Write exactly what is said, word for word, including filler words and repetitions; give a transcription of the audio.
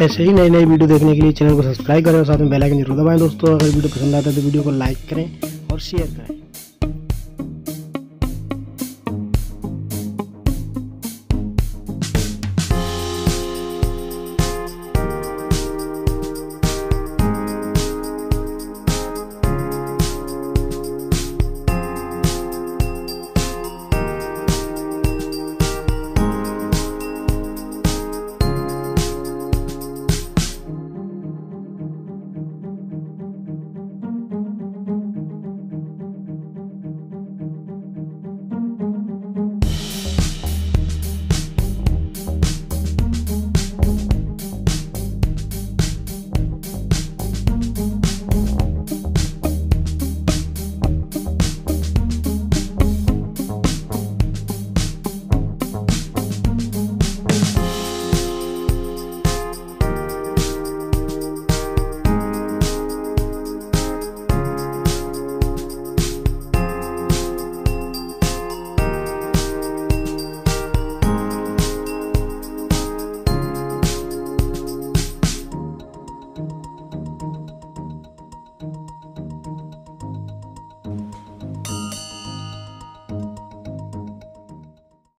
ऐसे ही नई नई वीडियो देखने के लिए चैनल को सब्सक्राइब करें और साथ में बेल आइकन जरूर दबाएं दोस्तों। अगर वीडियो पसंद आता है तो वीडियो को लाइक करें और शेयर करें।